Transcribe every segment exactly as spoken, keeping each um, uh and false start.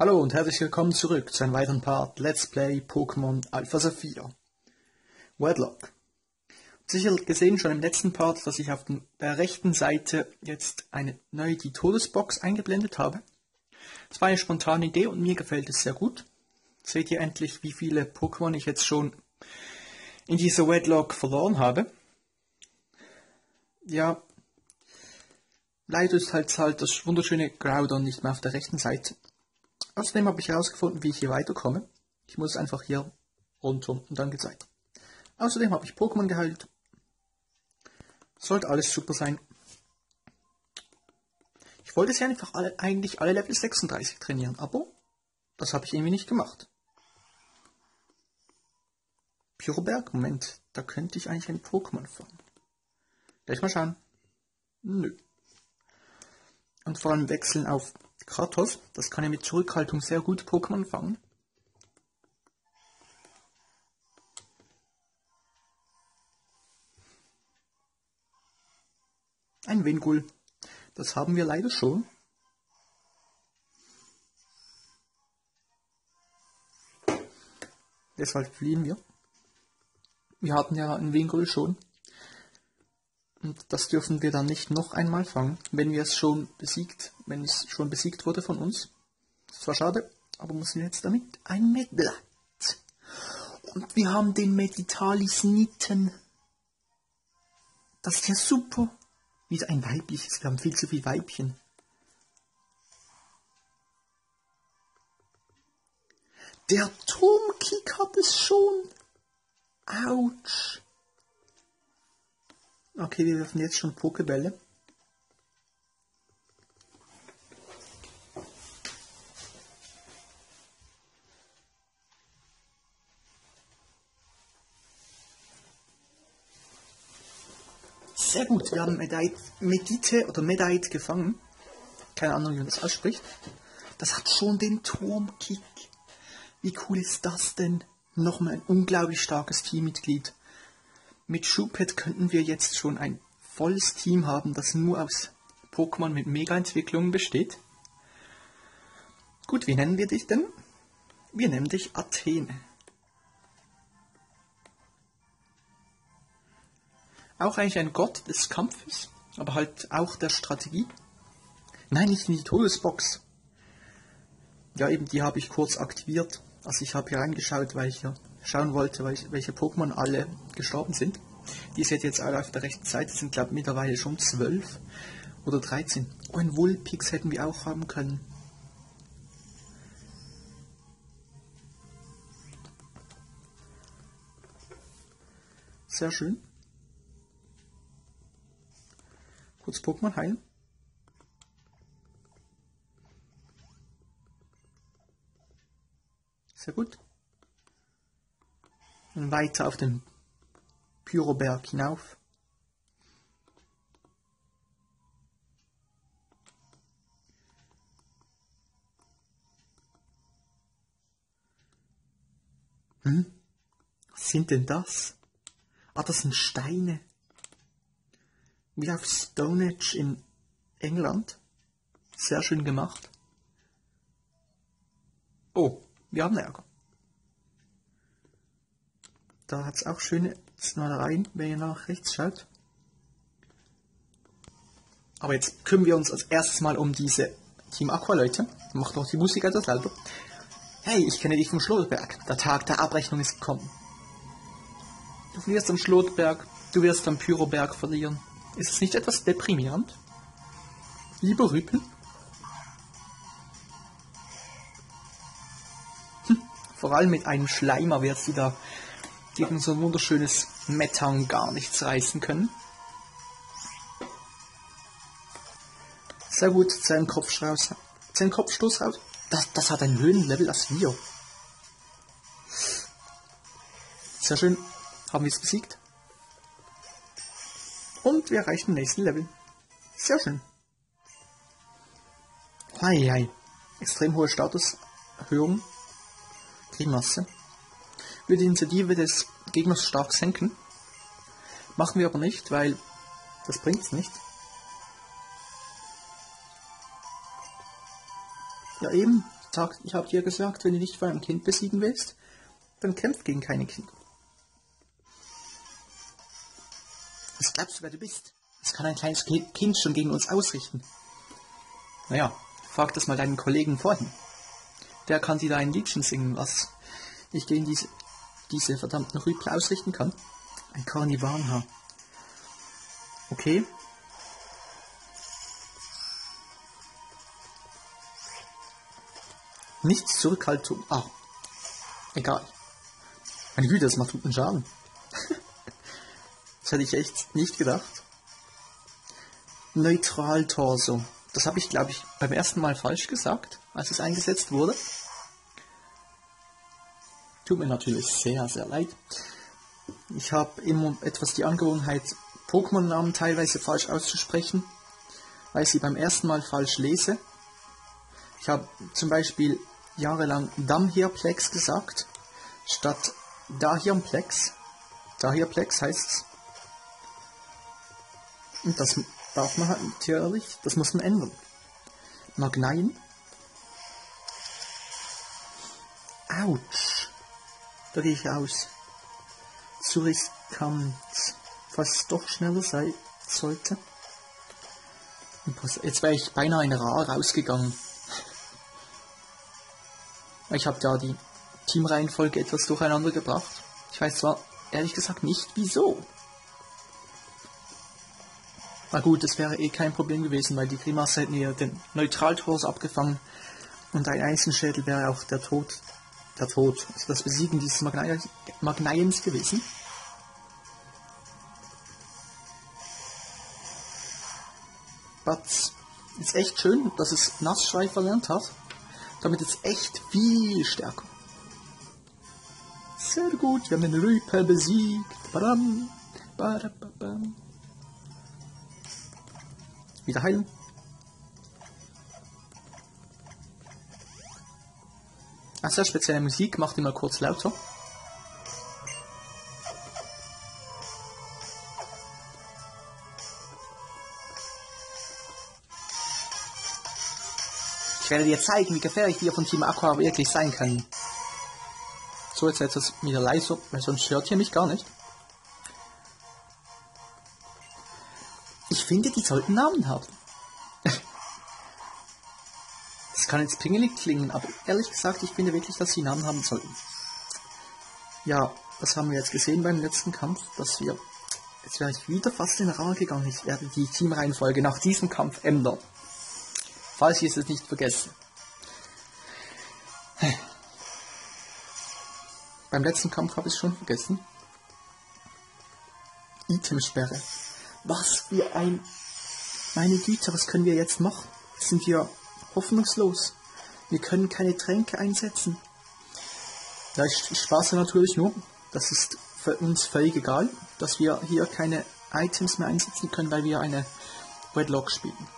Hallo und herzlich willkommen zurück zu einem weiteren Part Let's Play Pokémon Alpha Saphir. Wedlocke. Habt sicher gesehen schon im letzten Part, dass ich auf der rechten Seite jetzt eine neue die Todesbox eingeblendet habe. Das war eine spontane Idee und mir gefällt es sehr gut. Seht ihr endlich, wie viele Pokémon ich jetzt schon in dieser Wedlocke verloren habe. Ja, leider ist halt, halt das wunderschöne Groudon nicht mehr auf der rechten Seite. Außerdem habe ich herausgefunden, wie ich hier weiterkomme. Ich muss einfach hier runter und dann geht's weiter. Außerdem habe ich Pokémon geheilt. Sollte alles super sein. Ich wollte es ja einfach alle, eigentlich alle Level sechsunddreißig trainieren, aber das habe ich irgendwie nicht gemacht. Pyroberg, Moment, da könnte ich eigentlich ein Pokémon fahren. Gleich mal schauen. Nö. Und vor allem wechseln auf Kratos, das kann ja mit Zurückhaltung sehr gut Pokémon fangen. Ein Wingull, das haben wir leider schon. Deshalb fliehen wir. Wir hatten ja einen Wingull schon. Und das dürfen wir dann nicht noch einmal fangen, wenn wir es schon besiegt, wenn es schon besiegt wurde von uns. Das war schade, aber müssen wir jetzt damit ein Medblatt. Und wir haben den Meditalis Nitten. Das ist ja super. Wieder ein weibliches, wir haben viel zu viel Weibchen. Der Turmkick hat es schon. Autsch. Okay, wir werfen jetzt schon Pokébälle. Sehr gut, wir haben Medite, Medite oder Medite gefangen. Keine Ahnung, wie man das ausspricht. Das hat schon den Turmkick. Wie cool ist das denn? Nochmal ein unglaublich starkes Teammitglied. Mit Schuppet könnten wir jetzt schon ein volles Team haben, das nur aus Pokémon mit Mega-Entwicklungen besteht. Gut, wie nennen wir dich denn? Wir nennen dich Athene. Auch eigentlich ein Gott des Kampfes, aber halt auch der Strategie. Nein, nicht in die Todesbox. Ja, eben, die habe ich kurz aktiviert. Also ich habe hier reingeschaut, weil ich ja schauen wollte, welche Pokémon alle gestorben sind. Die seht ihr jetzt alle auf der rechten Seite, sind glaube ich mittlerweile schon zwölf oder dreizehn. Oh, ein Wulpix hätten wir auch haben können. Sehr schön. Kurz Pokémon heilen. Sehr gut. Und weiter auf den Pyroberg hinauf. Hm? Was sind denn das? Ah, das sind Steine. Wie auf Stonehenge in England. Sehr schön gemacht. Oh, wir haben Ärger. Da hat es auch schöne Malereien, wenn ihr nach rechts schaut. Aber jetzt kümmern wir uns als erstes mal um diese Team Aqua Leute. Macht doch die Musik also selber. Hey, ich kenne dich vom Schlotberg. Der Tag der Abrechnung ist gekommen. Du verlierst am Schlotberg, du wirst am Pyroberg verlieren. Ist es nicht etwas deprimierend? Lieber Rüpel? Hm, vor allem mit einem Schleimer wirst du da gegen so ein wunderschönes Metang gar nichts reißen können. Sehr gut, zehn Kopfstoß raus. Das, das hat ein Höhenlevel als wir. Sehr schön, haben wir es besiegt. Und wir erreichen den nächsten Level. Sehr schön. Hei, hei. Extrem hohe Statuserhöhung. Masse. Wir die Initiative des Gegners stark senken. Machen wir aber nicht, weil das bringt es nicht. Ja eben, Sagt, ich habe dir gesagt, wenn du nicht vor einem Kind besiegen willst, dann kämpf gegen keine Kinder. Was glaubst du, wer du bist? Das kann ein kleines Kind schon gegen uns ausrichten. Naja, frag das mal deinen Kollegen vorhin. Der kann dir da ein Liedchen singen, was ich gegen diese, diese verdammten Rüpel ausrichten kann. Ein Karnivana. Okay. Nichts Zurückhaltung. Ah. Egal. Meine Güte, das macht guten Schaden. Das hätte ich echt nicht gedacht. Neutral-Torso. Das habe ich, glaube ich, beim ersten Mal falsch gesagt, als es eingesetzt wurde. Tut mir natürlich sehr, sehr leid. Ich habe immer etwas die Angewohnheit, Pokémon-Namen teilweise falsch auszusprechen, weil ich sie beim ersten Mal falsch lese. Ich habe zum Beispiel jahrelang Damhirplex gesagt, statt Dahierplex. Dahierplex heißt's. Und das darf man halt natürlich, das muss man ändern. Magnaien. Autsch. Da gehe ich aus. Zuriskant. Falls es doch schneller sein sollte. Jetzt wäre ich beinahe in Ra rausgegangen. Ich habe da die Teamreihenfolge etwas durcheinander gebracht. Ich weiß zwar ehrlich gesagt nicht wieso. Na gut, das wäre eh kein Problem gewesen, weil die Grimasse hätten ja den Neutral-Torso abgefangen und ein Eisenschädel wäre auch der Tod, der Tod, also das Besiegen dieses Magne Magneiens gewesen. Batz. Ist echt schön, dass es Nassschrei verlernt hat. Damit ist echt viel stärker. Sehr gut, wir haben den Rüpel besiegt. Badam, badababam. Wieder heilen. Ach so, spezielle Musik, macht immer kurz lauter. Ich werde dir zeigen, wie gefährlich wir von Team Aqua wirklich sein können. So, jetzt etwas wieder leiser, weil sonst hört ihr mich gar nicht. Ich finde, die sollten Namen haben. Das kann jetzt pingelig klingen, aber ehrlich gesagt, ich finde wirklich, dass sie Namen haben sollten. Ja, das haben wir jetzt gesehen beim letzten Kampf, dass wir... Jetzt wäre ich wieder fast in den Raum gegangen. Ich werde die Teamreihenfolge nach diesem Kampf ändern. Falls ich es nicht vergesse. Beim letzten Kampf habe ich es schon vergessen. Itemsperre. Was für ein... Meine Güte, was können wir jetzt machen? Jetzt sind wir hoffnungslos. Wir können keine Tränke einsetzen. Ja, ich spaße natürlich nur. Das ist für uns völlig egal, dass wir hier keine Items mehr einsetzen können, weil wir eine Wedlocke spielen.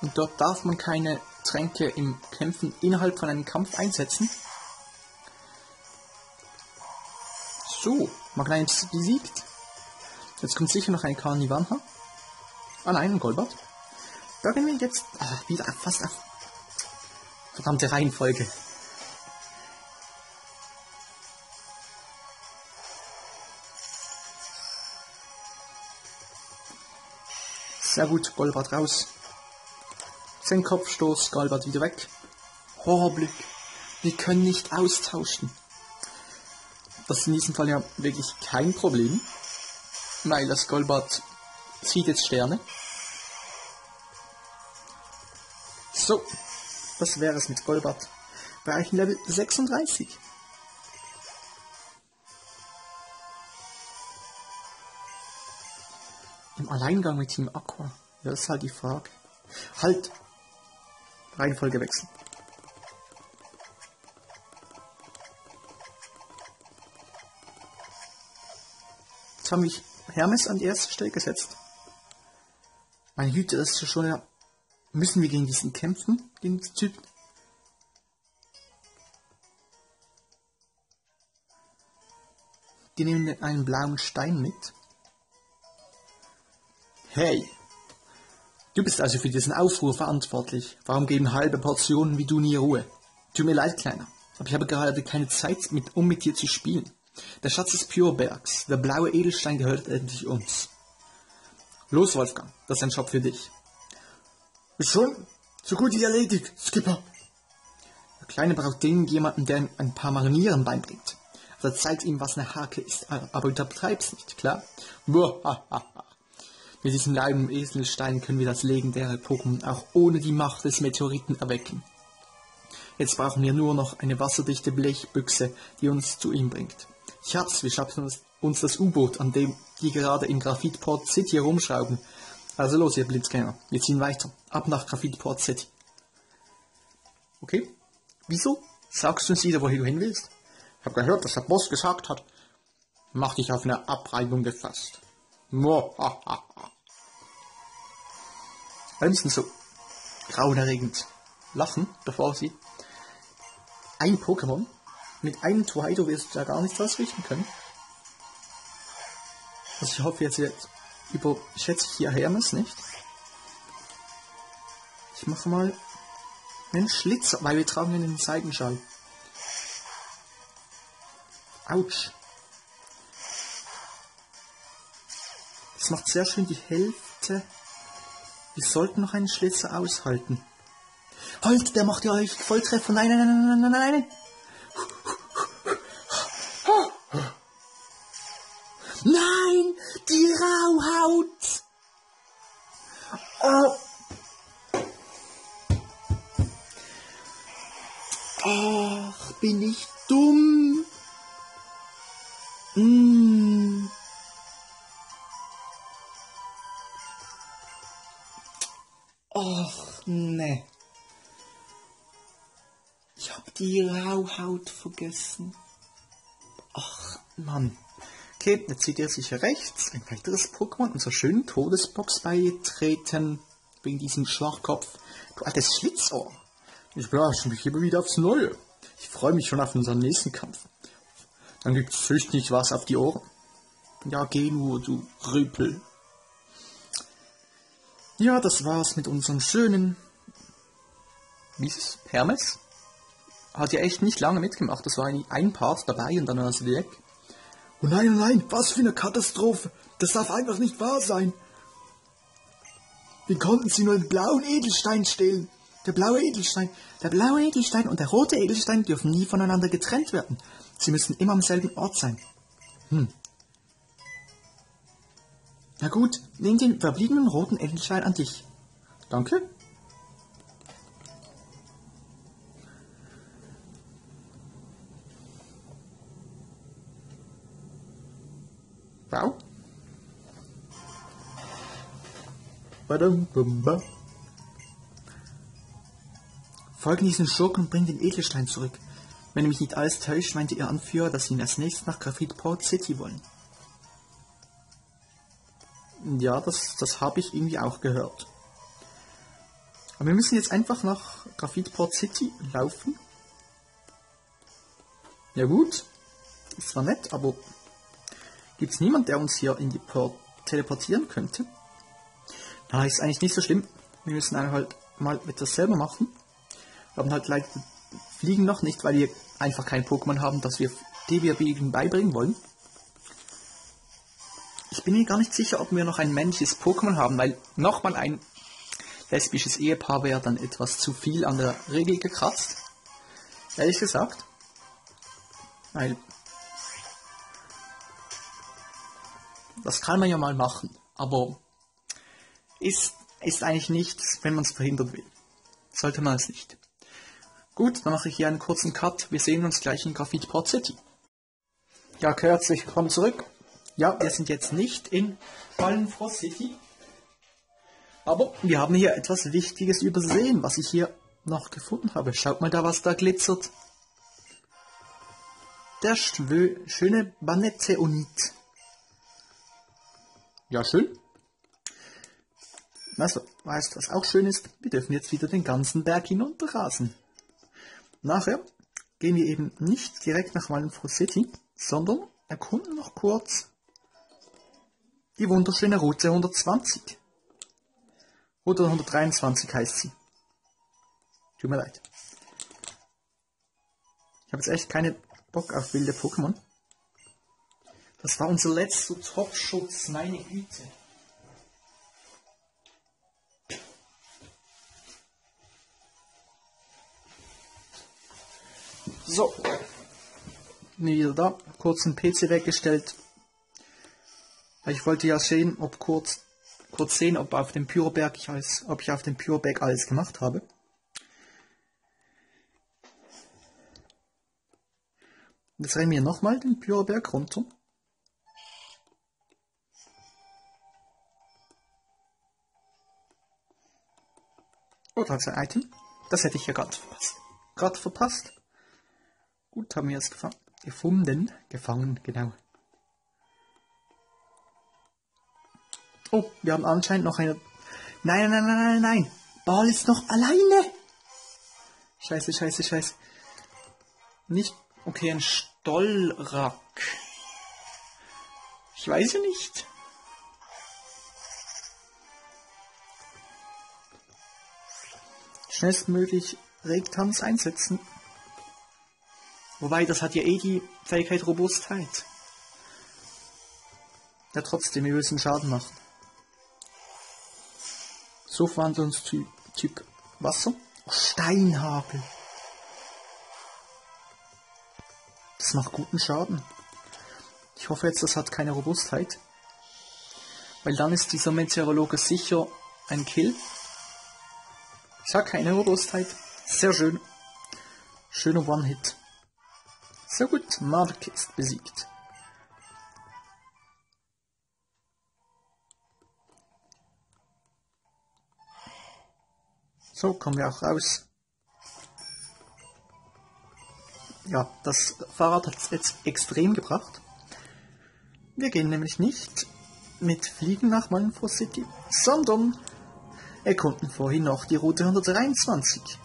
Und dort darf man keine Tränke im Kämpfen innerhalb von einem Kampf einsetzen. So, Magnaien besiegt. Jetzt kommt sicher noch ein Karnivana. Ah nein, ein Goldbart. Da gehen wir jetzt ah, wieder fast auf verdammte Reihenfolge. Sehr gut, Goldbart raus. Den Kopfstoß, Galbert wieder weg. Horrorblick. Wir können nicht austauschen. Das ist in diesem Fall ja wirklich kein Problem, weil das Galbert zieht jetzt Sterne. So, das wäre es mit Galbert. Wir erreichen Level sechsunddreißig. Im Alleingang mit Team Aqua. Ja, das ist halt die Frage. Halt! Reihenfolge wechseln. Jetzt habe ich Hermes an die erste Stelle gesetzt. Meine Güte, das ist ja schon... Ja. Müssen wir gegen diesen kämpfen? Gegen diesen Typen? Die nehmen einen blauen Stein mit. Hey! Du bist also für diesen Aufruhr verantwortlich. Warum geben halbe Portionen wie du nie Ruhe? Tut mir leid, Kleiner, aber ich habe gerade keine Zeit, mit, um mit dir zu spielen. Der Schatz des Pyrobergs, der blaue Edelstein, gehört endlich uns. Los, Wolfgang, das ist ein Job für dich. Ist schon so gut wie erledigt, Skipper. Der Kleine braucht dringend jemanden, der ihm ein paar Marinieren beibringt. Also zeigt ihm, was eine Hake ist, aber untertreib's nicht, klar? Mit diesem leiden Eselstein können wir das legendäre Pokémon auch ohne die Macht des Meteoriten erwecken. Jetzt brauchen wir nur noch eine wasserdichte Blechbüchse, die uns zu ihm bringt. Schatz, wir schaffen uns das U-Boot, an dem die gerade in Graphitport City herumschrauben. Also los, ihr Blitzgänger, wir ziehen weiter. Ab nach Graphitport City. Okay? Wieso? Sagst du uns wieder, wohin du hin willst? Ich habe gehört, dass der Boss gesagt hat, mach dich auf eine Abreibung gefasst. Bremsen so grauenerregend lachen, bevor sie ein Pokémon mit einem Torheido wirst du da gar nichts ausrichten können. Also ich hoffe, jetzt überschätze ich hier Hermes nicht. Ich mache mal einen Schlitzer, weil wir tragen einen Seitenschall. Autsch. Das macht sehr schön die Hälfte. Wir sollten noch einen Schlitzer aushalten. Halt, der macht ja euch Volltreffer. Nein, nein, nein, nein, nein, nein, nein. Nein, die Rauhaut. Oh. Ach, bin ich dumm. Mm. Ach, ne. Ich hab die Rauhaut vergessen. Ach, Mann. Okay, jetzt seht ihr sicher rechts. Ein weiteres Pokémon unserer schönen Todesbox beitreten. Wegen diesem Schwachkopf. Du altes Schlitzohr. Ich blasche mich immer wieder aufs Neue. Ich freue mich schon auf unseren nächsten Kampf. Dann gibt's fürchtlich was auf die Ohren. Ja, geh nur, du Rüpel. Ja, das war's mit unserem schönen... Wie ist es? Hermes? Hat ja echt nicht lange mitgemacht. Das war ein, ein Part dabei und dann war es weg. Oh nein, oh nein, was für eine Katastrophe! Das darf einfach nicht wahr sein! Wie konnten sie nur den blauen Edelstein stehlen? Der blaue Edelstein, der blaue Edelstein und der rote Edelstein dürfen nie voneinander getrennt werden. Sie müssen immer am selben Ort sein. Hm. Na gut, nimm den verbliebenen roten Edelstein an dich. Danke. Wow. Folgen diesen Schurken und bring den Edelstein zurück. Wenn mich nicht alles täuscht, meinte ihr Anführer, dass sie ihn als nächstes nach Graphitport City wollen. Ja, das, das habe ich irgendwie auch gehört. Aber wir müssen jetzt einfach nach Graphitport City laufen. Ja gut, das war nett, aber... Gibt es niemanden, der uns hier in die Port teleportieren könnte? Na, ist eigentlich nicht so schlimm. Wir müssen halt mal etwas selber machen. Wir haben halt leider Fliegen noch nicht, weil wir einfach kein Pokémon haben, das wir, die wir Fliegen beibringen wollen. Ich bin mir gar nicht sicher, ob wir noch ein männliches Pokémon haben, weil nochmal ein lesbisches Ehepaar wäre dann etwas zu viel an der Regel gekratzt. Ehrlich gesagt. Weil... Das kann man ja mal machen, aber ist, ist eigentlich nichts, wenn man es verhindern will. Sollte man es nicht. Gut, dann mache ich hier einen kurzen Cut. Wir sehen uns gleich in Graphitport City. Ja, herzlich willkommen zurück. Ja, wir sind jetzt nicht in Fallenfrost City. Aber wir haben hier etwas Wichtiges übersehen, was ich hier noch gefunden habe. Schaut mal da, was da glitzert. Der schöne Banetteonit. Ja, schön. Also, weißt du, was auch schön ist? Wir dürfen jetzt wieder den ganzen Berg hinunterrasen. Nachher gehen wir eben nicht direkt nach Wallenfrost City, sondern erkunden noch kurz die wunderschöne Route hundertzwanzig. Route hundertdreiundzwanzig heißt sie. Tut mir leid. Ich habe jetzt echt keinen Bock auf wilde Pokémon. Das war unser letzter Top-Schutz, meine Güte. So. Wieder da. Kurz den P C weggestellt. Ich wollte ja sehen, ob kurz, kurz sehen, ob auf dem Pyroberg ich alles, ob ich auf dem Pyroberg alles gemacht habe. Jetzt rennen wir nochmal den Pyroberg runter. Oh, da hat es ein Item. Das hätte ich ja gerade verpasst. Gerade verpasst. Gut, haben wir es gefangen. Gefunden. Gefangen, genau. Oh, wir haben anscheinend noch eine... Nein, nein, nein, nein, nein. Ball ist noch alleine. Scheiße, scheiße, scheiße. Nicht... Okay, ein Stollrack. Ich weiß ja nicht. Schnellstmöglich Regtanz einsetzen. Wobei, das hat ja eh die Fähigkeit Robustheit. Ja, trotzdem, wir müssen Schaden machen. So Verwandlungstyp Typ Wasser. Oh, Steinhagel. Das macht guten Schaden. Ich hoffe jetzt, das hat keine Robustheit. Weil dann ist dieser Meteorologe sicher ein Kill. Ich habe keine Robustheit. Sehr schön. Schöner One-Hit. Sehr gut. Mark ist besiegt. So, kommen wir auch raus. Ja, das Fahrrad hat es jetzt extrem gebracht. Wir gehen nämlich nicht mit Fliegen nach Mineford City, sondern erkunden vorhin noch die Route hundertdreiundzwanzig.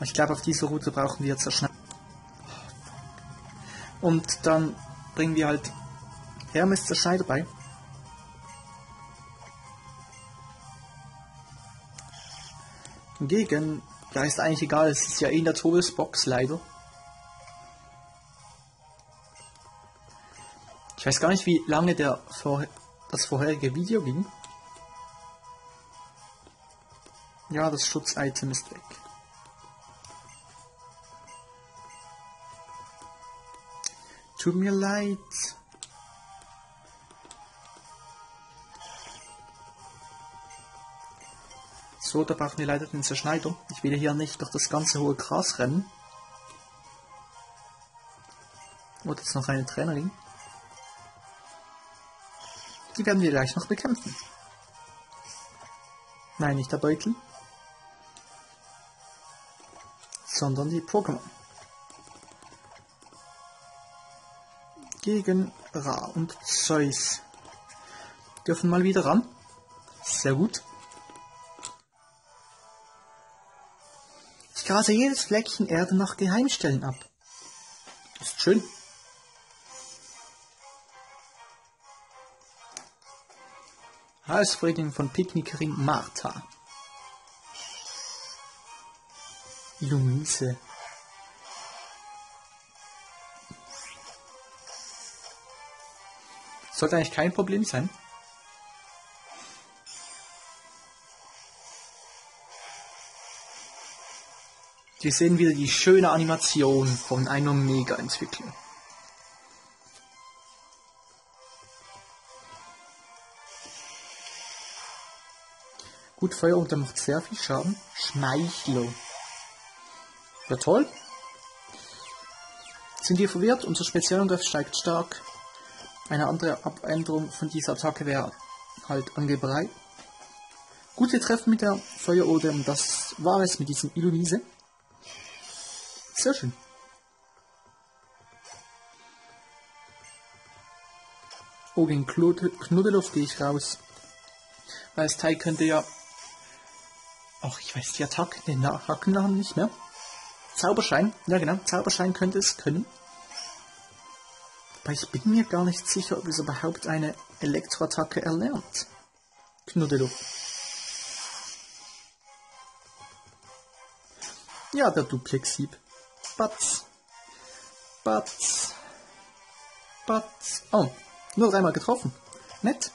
Ich glaube, auf dieser Route brauchen wir Zerschneiden. Und dann bringen wir halt Hermes Zerschneider bei. Hingegen... Da ist eigentlich egal, es ist ja eh in der Todesbox, leider. Ich weiß gar nicht, wie lange der vor das vorherige Video ging. Ja, das Schutz-Item ist weg. Tut mir leid. So, da brauchen wir leider den Zerschneider. Ich will hier nicht durch das ganze hohe Gras rennen. Oh, jetzt noch eine Trainerin. Die werden wir gleich noch bekämpfen. Nein, nicht der Beutel. Sondern die Pokémon. Gegen Ra und Zeus. Dürfen mal wieder ran. Sehr gut. Ich grase jedes Fleckchen Erde nach Geheimstellen ab. Ist schön. Halsfreundin von Picknickerin Martha. Luise. Sollte eigentlich kein Problem sein. Wir sehen wieder die schöne Animation von einer Mega-Entwicklung. Gut, Feuerordnung macht sehr viel Schaden. Schmeichler. Ja, toll. Sind wir verwirrt? Unser Spezialangriff steigt stark. Eine andere Abänderung von dieser Attacke wäre halt angeberei. Gut, wir treffen mit der Feuerordnung. Das war es mit diesem Illumise. Sehr schön. Oh, gegen Knuddeluft gehe ich raus. Weil das Teil könnte ja... Ach, ich weiß die Attacke, den Hackennamen nicht mehr. Zauberschein, ja genau, Zauberschein könnte es können. Aber ich bin mir gar nicht sicher, ob es überhaupt eine Elektroattacke erlernt. Knuddelup. Ja, der Duplex-Hieb. Batz. Batz. Batz. Oh, nur einmal getroffen. Nett.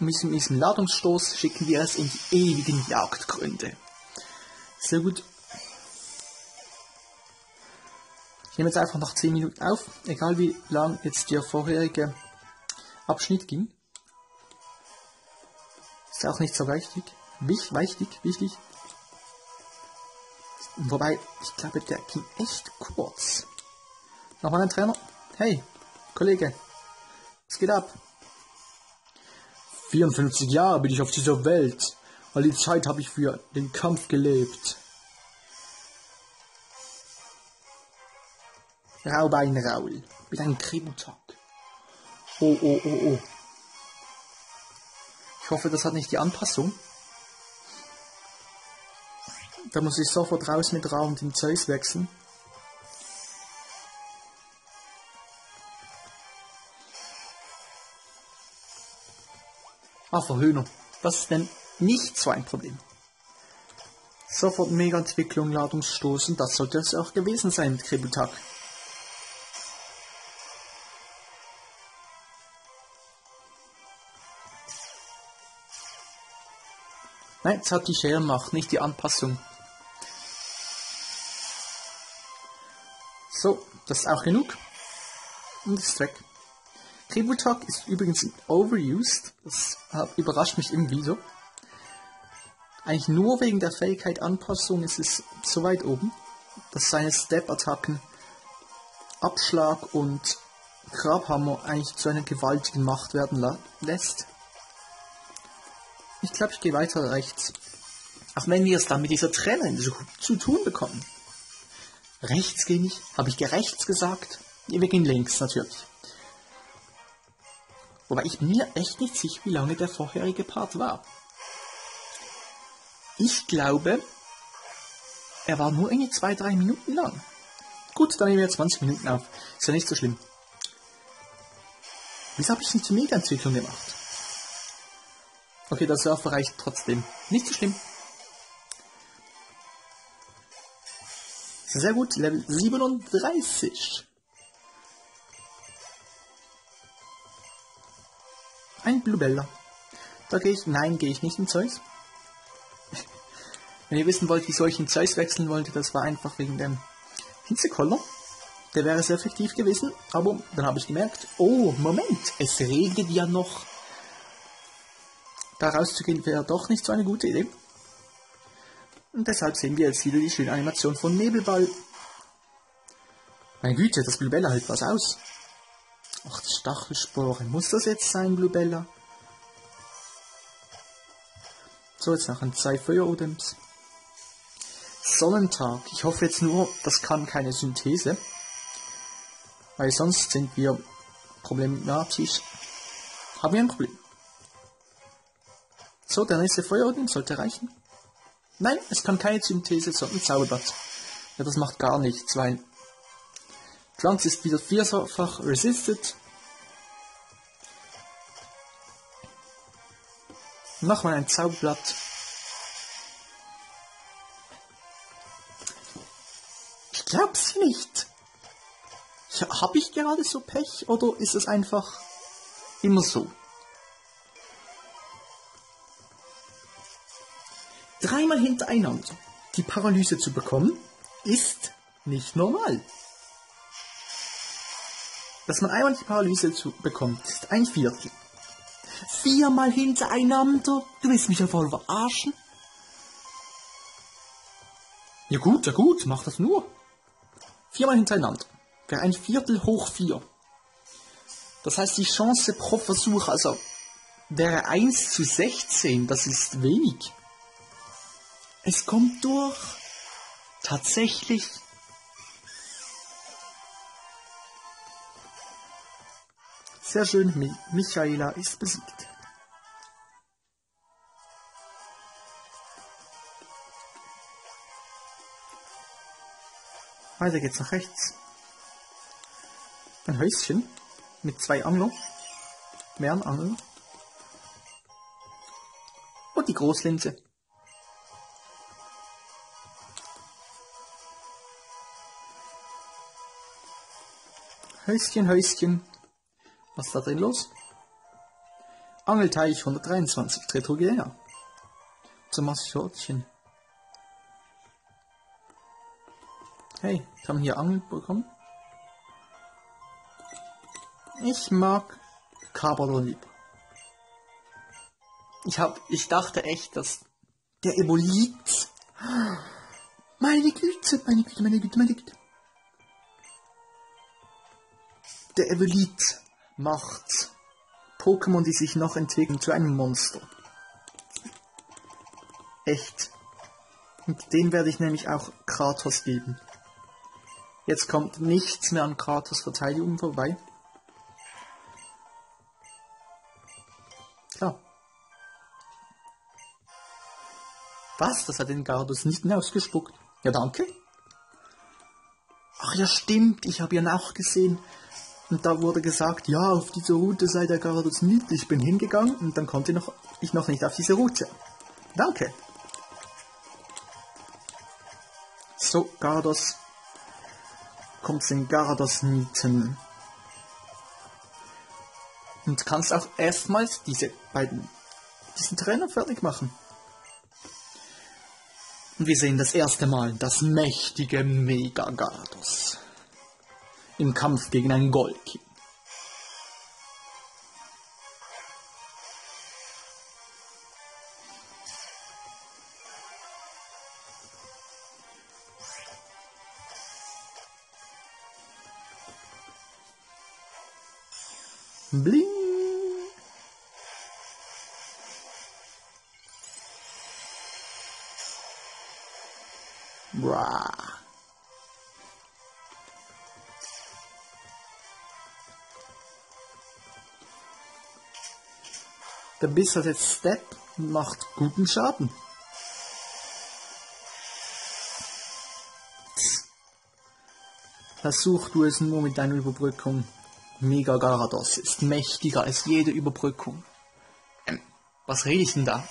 Mit diesem Ladungsstoß schicken wir es in die ewigen Jagdgründe. Sehr gut. Ich nehme jetzt einfach noch zehn Minuten auf, egal wie lang jetzt der vorherige Abschnitt ging. Ist auch nicht so wichtig. Wichtig, wichtig. Wobei, ich glaube, der ging echt kurz. Nochmal ein Trainer. Hey, Kollege, was geht ab? vierundfünfzig Jahre bin ich auf dieser Welt. All die Zeit habe ich für den Kampf gelebt. Raubein Raul. Mit einem Kribbeltag. Oh, oh, oh, oh. Ich hoffe, das hat nicht die Anpassung. Da muss ich sofort raus mit Ra und dem Zeus wechseln. Ah, Verhöhnung. Das ist denn nicht so ein Problem. Sofort Mega-Entwicklung, Ladungsstoßen. Das sollte es auch gewesen sein mit Kribbeltag. Nein, es hat die Scherenmacht, nicht die Anpassung. So, das ist auch genug. Und ist weg. Kribbeltag ist übrigens overused. Das überrascht mich im Video. Eigentlich nur wegen der Fähigkeit Anpassung ist es so weit oben, dass seine Step-Attacken Abschlag und Krabhammer eigentlich zu einer gewaltigen Macht werden la lässt. Ich glaube, ich gehe weiter rechts. Auch wenn wir es dann mit dieser Trainerin zu tun bekommen. Rechts gehe ich. Habe ich rechts gesagt? Wir gehen links, natürlich. Wobei ich mir echt nicht sicher, wie lange der vorherige Part war. Ich glaube, er war nur irgendwie zwei bis drei Minuten lang. Gut, dann nehmen wir zwanzig Minuten auf. Ist ja nicht so schlimm. Wieso habe ich nicht die Mega-Entwicklung gemacht? Okay, das Surfer reicht trotzdem. Nicht so schlimm. Sehr gut, Level siebenunddreißig. Ein Bluebeller. Da gehe ich. Nein, gehe ich nicht in Zeus. Wenn ihr wissen wollt, wieso ich in Zeus wechseln wollte, das war einfach wegen dem Hinzekoller. Der wäre sehr effektiv gewesen, aber dann habe ich gemerkt, oh, Moment, es regnet ja noch. Da rauszugehen wäre doch nicht so eine gute Idee. Und deshalb sehen wir jetzt wieder die schöne Animation von Nebelball. Meine Güte, das Bluebeller hält was aus. Ach, die Stachelspore. Muss das jetzt sein, Bluebeller? So, jetzt noch ein zwei Feuerodems. Sonnentag. Ich hoffe jetzt nur, das kann keine Synthese. Weil sonst sind wir problematisch. Haben wir ein Problem. So, der nächste Feuerordnung sollte reichen. Nein, es kann keine Synthese, sondern Zauberblatt. Ja, das macht gar nichts, weil Pflanze ist wieder vierfach resisted. Mach mal ein Zauberblatt. Ich glaub's nicht. Ja, hab ich gerade so Pech oder ist es einfach immer so? Dreimal hintereinander die Paralyse zu bekommen, ist nicht normal. Dass man einmal die Paralyse zu bekommt, ist ein Viertel. Viermal hintereinander? Du willst mich ja voll verarschen? Ja gut, ja gut, mach das nur. Viermal hintereinander. Wäre ein Viertel hoch vier. Das heißt, die Chance pro Versuch, also wäre eins zu sechzehn, das ist wenig. Es kommt durch. Tatsächlich. Sehr schön, Michaela ist besiegt. Weiter geht's nach rechts. Ein Häuschen mit zwei Anglern. Mehreren Anglern. die Großlinse. Häuschen, Häuschen. Was ist da drin los? Angelteich hundertdreiundzwanzig, Tritogenea. Zum Massotchen. Hey, haben wir hier Angeln bekommen? Ich mag Kabalo lieber. Ich hab, ich dachte echt, dass der Ebolit. Meine Güte, meine Güte, meine Güte, meine Güte. Der Evolit macht Pokémon, die sich noch entwickeln, zu einem Monster. Echt. Und den werde ich nämlich auch Kratos geben. Jetzt kommt nichts mehr an Kratos Verteidigung vorbei. Klar. Was? Das hat den Gardos nicht mehr ausgespuckt. Ja, danke. Ach ja, stimmt. Ich habe ja nachgesehen. Und da wurde gesagt, ja, auf dieser Route sei der Garados nicht. Ich bin hingegangen und dann konnte noch, ich noch nicht auf diese Route. Danke. So, Garados. Kommt's in Garados Nieten. Und kannst auch erstmals diese beiden, diesen Trainer fertig machen. Und wir sehen das erste Mal das mächtige Mega Garados. Im Kampf gegen einen Goldking. Bling! Bra. Der Biss hat jetzt Step und macht guten Schaden. Versuch du es nur mit deiner Überbrückung. Mega Garados ist mächtiger als jede Überbrückung. Ähm, was rede ich denn da?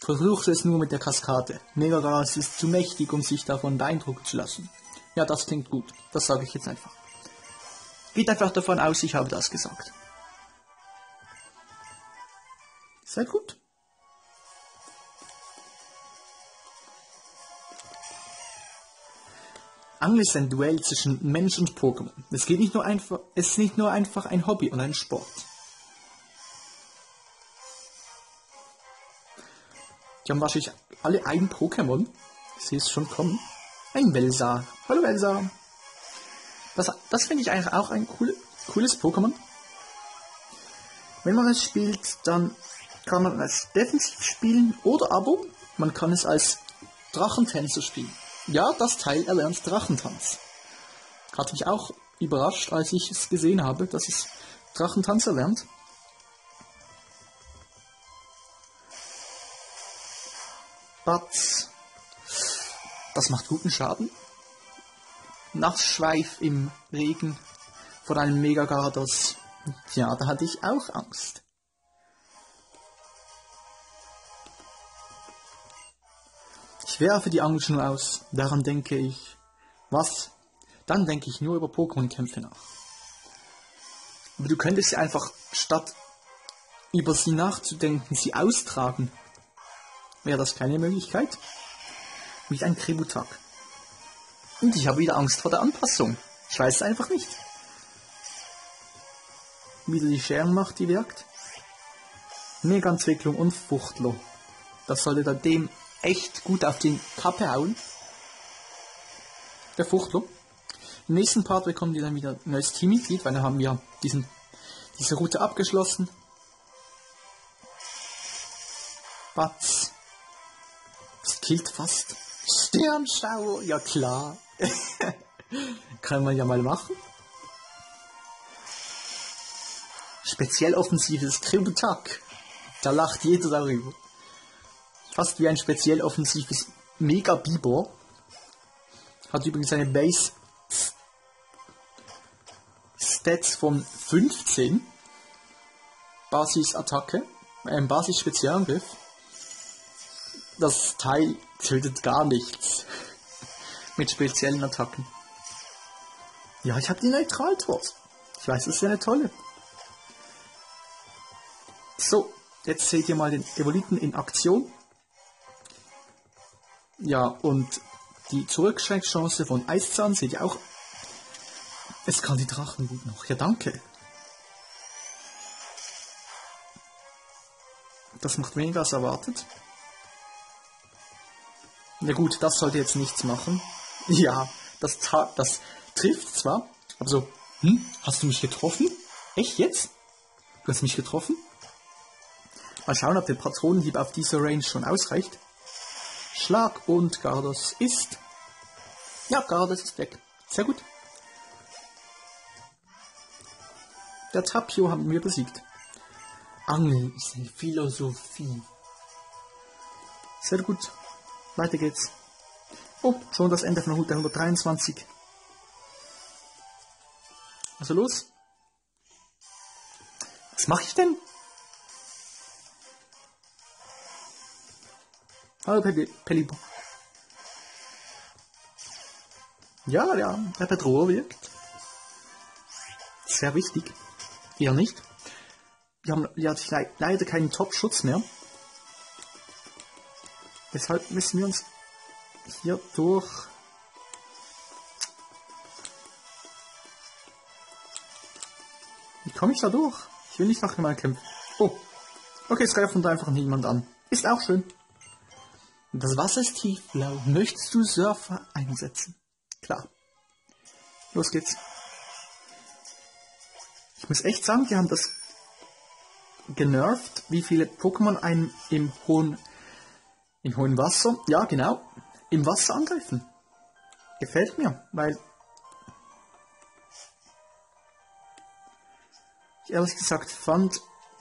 Versuch es nur mit der Kaskade. Mega Garados ist zu mächtig, um sich davon beeindrucken zu lassen. Ja, das klingt gut. Das sage ich jetzt einfach. Geht einfach davon aus, ich habe das gesagt. Sehr gut. Angeln ist ein Duell zwischen Mensch und Pokémon. Es geht nicht nur einfach, es ist nicht nur einfach ein Hobby und ein Sport. Die haben wahrscheinlich alle ein Pokémon. Ich sehe es schon kommen. Ein Welsa. Hallo Welsa. Das, das finde ich eigentlich auch ein cool, cooles Pokémon. Wenn man es spielt, dann kann man als defensiv spielen oder aber man kann es als Drachentänzer spielen. Ja, das Teil erlernt Drachentanz. Hat mich auch überrascht, als ich es gesehen habe, dass es Drachentanz erlernt. Batz. Das macht guten Schaden. Nassschweif im Regen von einem Mega-Garados. Ja, da hatte ich auch Angst. Ich werfe die Angelschnur aus, daran denke ich. Was? Dann denke ich nur über Pokémon-Kämpfe nach. Aber du könntest sie einfach, statt über sie nachzudenken, sie austragen. Wäre das keine Möglichkeit? Mit einem Kribbeltag. Und ich habe wieder Angst vor der Anpassung. Ich weiß es einfach nicht. Wieder die Scherenmacht, die wirkt. Mega-Entwicklung und Fuchtler. Das sollte dann dem echt gut auf die Kappe hauen. Der Fuchtler. Im nächsten Part bekommen wir dann wieder ein neues Teammitglied, weil dann haben wir diesen, diese Route abgeschlossen. Batz. Das killt fast. Sternschauer, ja klar. Kann man ja mal machen. Speziell offensives Kribbeltag. Da lacht jeder darüber. Fast wie ein speziell offensives Mega Bibor. Hat übrigens eine Base Stats von fünfzehn. Basis Attacke. Ein Basis Spezialangriff. das Teil tötet gar nichts. Mit speziellen Attacken. Ja, ich habe die Neutral-Torso. Ich weiß, das ist ja eine tolle. So, jetzt seht ihr mal den Evoliten in Aktion. Ja, und die Zurückschreckchance von Eiszahn seht ihr auch. Es kann die Drachenwut noch. Ja, danke. Das macht weniger als erwartet. Na gut, das sollte jetzt nichts machen. Ja, das, das trifft zwar, aber so, hm, hast du mich getroffen? Echt jetzt? Du hast mich getroffen? Mal schauen, ob der Patronenhieb auf dieser Range schon ausreicht. Schlag und Gardos ist... Ja, Gardos ist weg. Sehr gut. Der Tapio haben wir besiegt. Angeln ist eine Philosophie. Sehr gut. Weiter geht's. Oh, schon das Ende von Route hundertdreiundzwanzig. Also los. Was mache ich denn? Hallo Pelibon. Ja, ja, der Bedroher wirkt. Sehr wichtig. Eher nicht. Wir haben ja leider keinen Top-Schutz mehr. Deshalb müssen wir uns hier durch... Wie komme ich da durch? Ich will nicht nach dem kämpfen. Oh, okay, es greift da einfach niemand an. Ist auch schön. Das Wasser ist tiefblau. Möchtest du Surfer einsetzen? Klar. Los geht's. Ich muss echt sagen, die haben das genervt, wie viele Pokémon einen im hohen, im hohen Wasser, ja genau, im Wasser angreifen. Gefällt mir, weil ich ehrlich gesagt fand,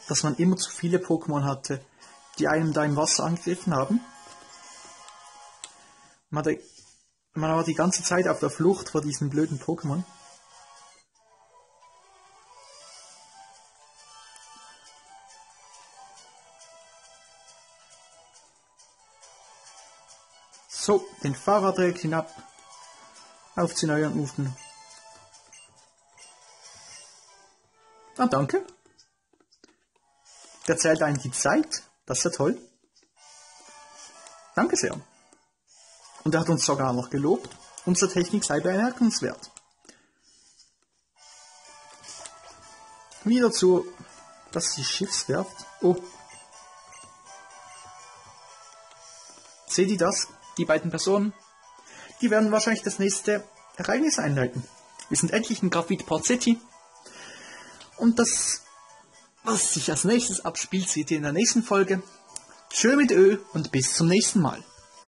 dass man immer zu viele Pokémon hatte, die einem da im Wasser angegriffen haben. Man, hatte, man war die ganze Zeit auf der Flucht vor diesen blöden Pokémon. So, den Fahrer trägt hinab auf die neuen Ufen. Ah, danke. Der zählt einem die Zeit. Das ist ja toll. Danke sehr. Und er hat uns sogar noch gelobt. Unsere Technik sei bemerkenswert. Wieder zu... Das ist die Schiffswerft. Oh. Seht ihr das? Die beiden Personen, die werden wahrscheinlich das nächste Ereignis einleiten. Wir sind endlich in Graphitport City. Und das, was sich als nächstes abspielt, seht ihr in der nächsten Folge. Tschö mit Ö und bis zum nächsten Mal.